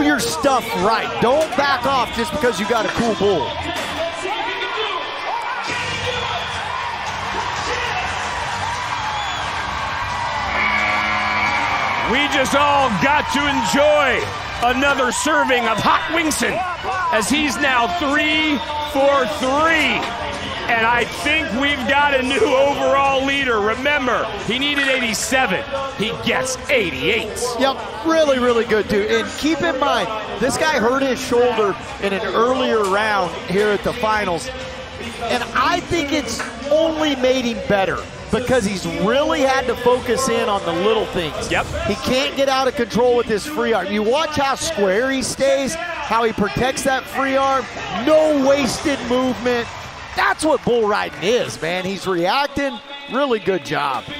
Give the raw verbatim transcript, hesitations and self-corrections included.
do your stuff right. Don't back off just because you got a cool bull. We just all got to enjoy another serving of Hot Wingson, as he's now three for three. And I think we've got a new overall leader. Remember, he needed eighty-seven. He gets eighty-eight. Yep, really, really good, dude. And keep in mind, this guy hurt his shoulder in an earlier round here at the finals. And I think it's only made him better because he's really had to focus in on the little things. Yep. He can't get out of control with his free arm. You watch how square he stays, how he protects that free arm. No wasted movement. That's what bull riding is, man. He's reacting. Really good job.